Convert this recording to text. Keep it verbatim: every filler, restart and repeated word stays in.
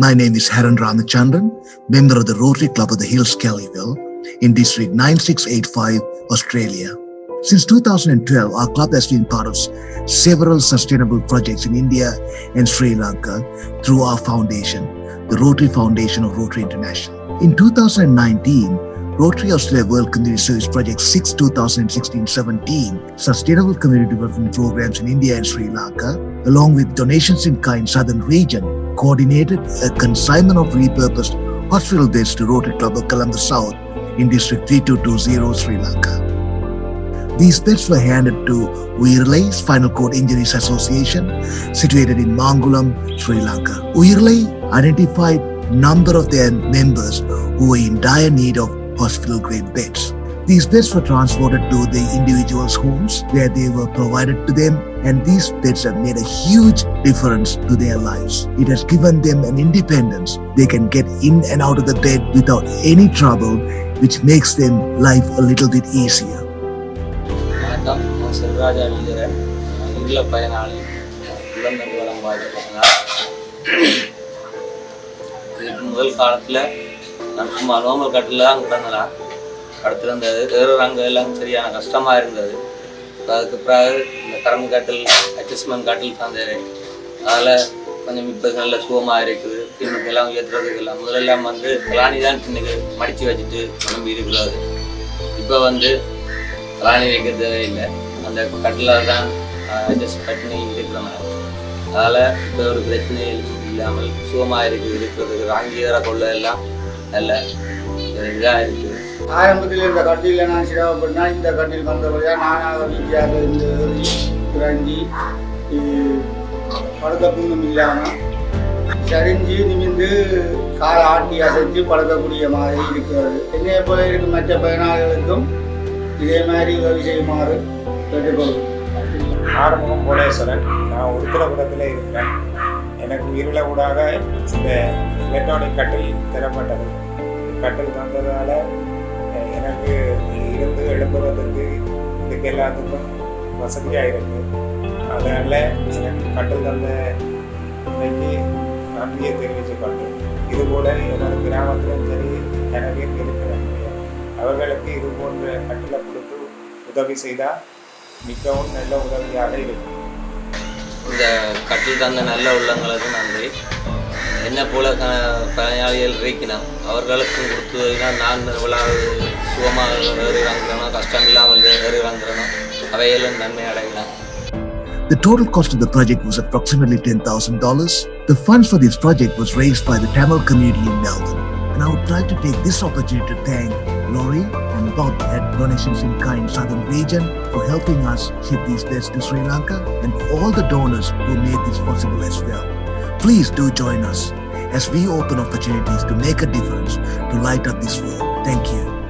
My name is Haran Ramachandran, member of the Rotary Club of the Hills, Kellyville, in District nine six eight five, Australia. Since two thousand twelve, our club has been part of several sustainable projects in India and Sri Lanka through our foundation, the Rotary Foundation of Rotary International. In two thousand nineteen, Rotary Australia World Community Service Project six twenty sixteen seventeen, Sustainable Community Development Programs in India and Sri Lanka, along with donations in kind southern region, coordinated a consignment of repurposed hospital beds to Rotary Club of Colombo South in District thirty-two twenty, Sri Lanka. These beds were handed to Uyirilai Spinal Cord Injuries Association, situated in Mangalam, Sri Lanka. Uyirilai identified a number of their members who were in dire need of hospital-grade beds. These beds were transported to the individuals' homes where they were provided to them, and these beds have made a huge difference to their lives. It has given them an independence. They can get in and out of the bed without any trouble, which makes them life a little bit easier. I am Sarguja leader. I am Uyirilai Spinal I get the and the cutler than just cutting the grammar. Alla, the great nail, Lamal, Soma, Rangira, Colella, Ella. I am within the Katil and Ansira, but not in the Katil Pandavana, India, Grandi, Padakun Milana, Sarinji, the Karati, Asenti, Padakuri, Amari, enable it to Matapana. I am a very அவர்களுக்கு இது போன்ற கட்டளை கொடுத்து உதவி செய்தா மிகவும் நல்ல உதவியாக இருக்கும். இந்த கட்டளை தந்த நல்ல உள்ளங்களுக்கு நன்றி. என்ன போல பயனாளிகள் இருக்கிறார் அவர்களுக்கு கொடுத்ததுனா நான் இவ்வளவு சுகமாக இருக்கிறேனா கஷ்டம் இல்லாமல் இருக்கிறேனா அவையெல்லாம் நன்மை அடையலாம். The total cost of the project was approximately ten thousand dollars. The funds for this project was raised by the Tamil community in Melbourne. And I would like to take this opportunity to thank Laurie and Bob at Donations in Kind Southern Region for helping us ship these beds to Sri Lanka and all the donors who made this possible as well. Please do join us as we open opportunities to make a difference to light up this world. Thank you.